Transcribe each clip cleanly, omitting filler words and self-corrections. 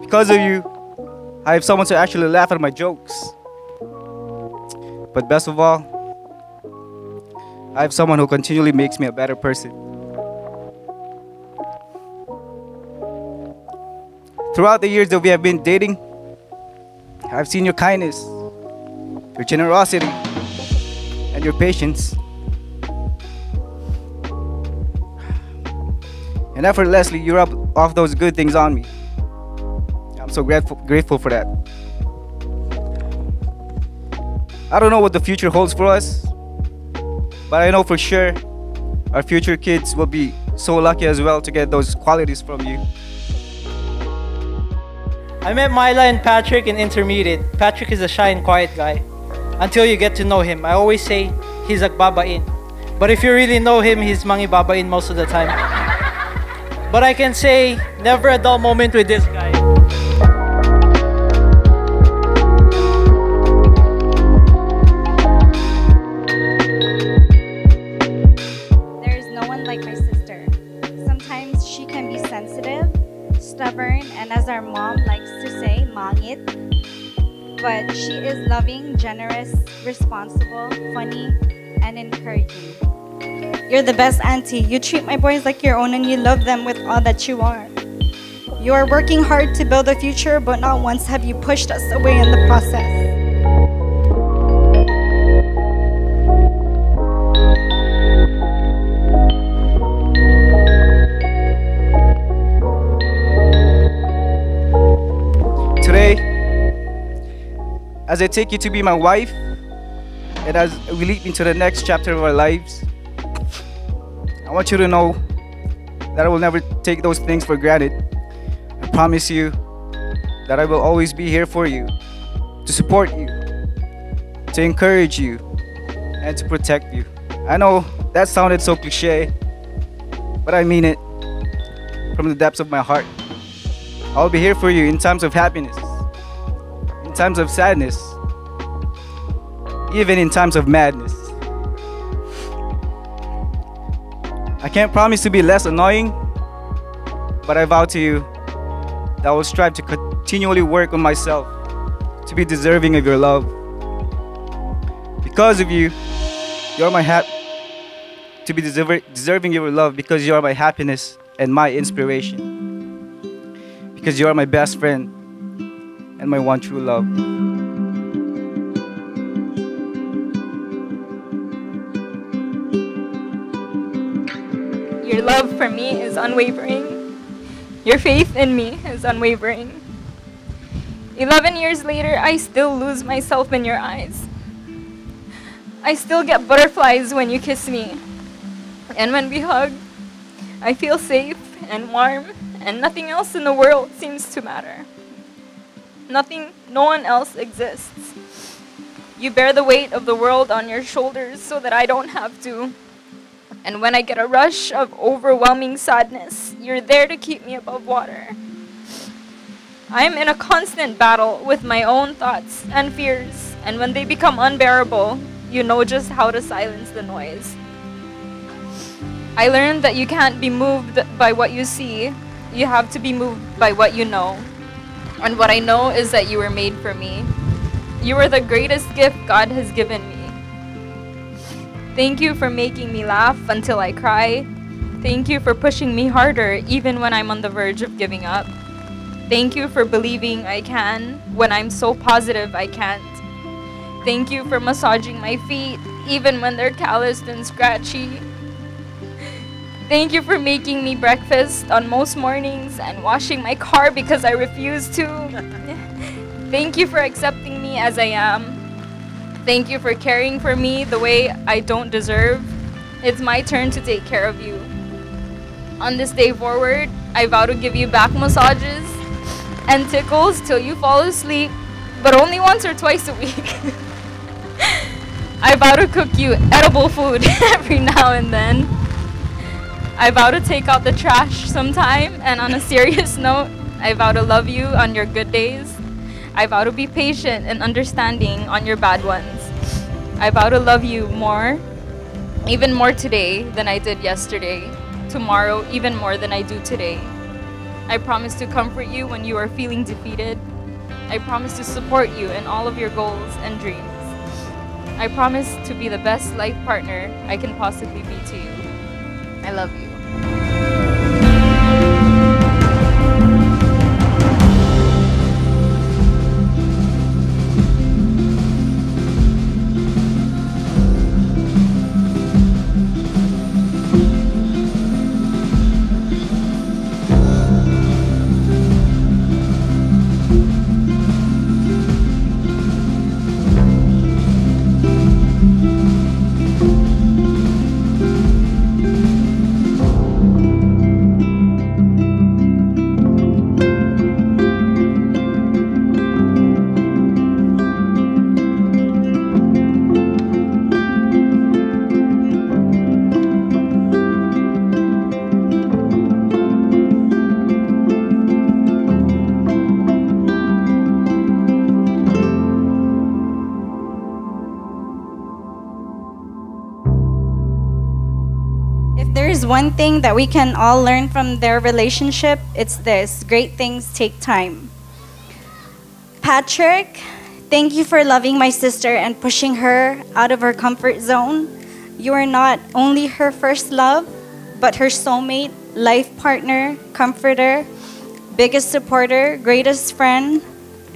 Because of you, I have someone to actually laugh at my jokes. But best of all, I have someone who continually makes me a better person. Throughout the years that we have been dating, I've seen your kindness, your generosity, and your patience. And effortlessly, you rub off those good things on me. I'm so grateful for that. I don't know what the future holds for us, but I know for sure our future kids will be so lucky as well to get those qualities from you. I met Maila and Patrick in intermediate. Patrick is a shy and quiet guy. Until you get to know him, I always say he's agbabain. But if you really know him, he's mangibabain most of the time. But I can say, never a dull moment with this guy. There's no one like my sister. Sometimes she can be sensitive, stubborn, and as our mom likes to say, mangit. But she is loving, generous, responsible, funny, and encouraging. You're the best auntie. You treat my boys like your own and you love them with all that you are. You are working hard to build a future, but not once have you pushed us away in the process. As I take you to be my wife, and as we leap into the next chapter of our lives, I want you to know that I will never take those things for granted. I promise you that I will always be here for you, to support you, to encourage you, and to protect you. I know that sounded so cliche, but I mean it from the depths of my heart. I'll be here for you in times of happiness, times of sadness, even in times of madness. I can't promise to be less annoying, but I vow to you that I will strive to continually work on myself to be deserving of your love. Because of you, you're my deserving of your love, because you are my happiness and my inspiration. Because you are my best friend and my one true love. Your love for me is unwavering. Your faith in me is unwavering. 11 years later, I still lose myself in your eyes. I still get butterflies when you kiss me. And when we hug, I feel safe and warm, and nothing else in the world seems to matter. Nothing, no one else exists. You bear the weight of the world on your shoulders so that I don't have to. And when I get a rush of overwhelming sadness, you're there to keep me above water. I'm in a constant battle with my own thoughts and fears, and when they become unbearable, you know just how to silence the noise. I learned that you can't be moved by what you see. You have to be moved by what you know. And what I know is that you were made for me. You are the greatest gift God has given me. Thank you for making me laugh until I cry. Thank you for pushing me harder even when I'm on the verge of giving up. Thank you for believing I can when I'm so positive I can't. Thank you for massaging my feet even when they're calloused and scratchy. Thank you for making me breakfast on most mornings and washing my car because I refuse to. Thank you for accepting me as I am. Thank you for caring for me the way I don't deserve. It's my turn to take care of you. On this day forward, I vow to give you back massages and tickles till you fall asleep, but only once or twice a week. I vow to cook you edible food every now and then. I vow to take out the trash sometime, and on a serious note, I vow to love you on your good days. I vow to be patient and understanding on your bad ones. I vow to love you more, even more today than I did yesterday. Tomorrow, even more than I do today. I promise to comfort you when you are feeling defeated. I promise to support you in all of your goals and dreams. I promise to be the best life partner I can possibly be to you. I love you. There's one thing that we can all learn from their relationship, it's this: great things take time. Patrick, thank you for loving my sister and pushing her out of her comfort zone. You are not only her first love, but her soulmate, life partner, comforter, biggest supporter, greatest friend,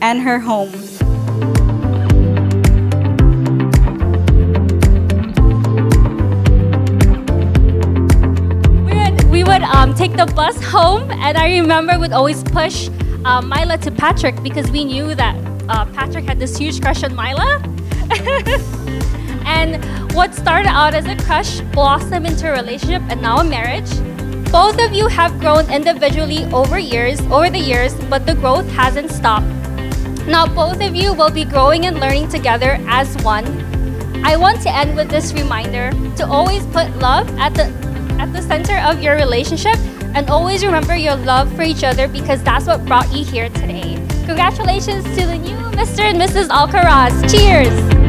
and her home. Take the bus home, and I remember would always push Maila to Patrick because we knew that Patrick had this huge crush on Maila. And what started out as a crush blossomed into a relationship and now a marriage. Both of you have grown individually over the years, but the growth hasn't stopped. Now both of you will be growing and learning together as one. I want to end with this reminder to always put love at the center of your relationship, and always remember your love for each other because that's what brought you here today. Congratulations to the new Mr. and Mrs. Alcaraz. Cheers!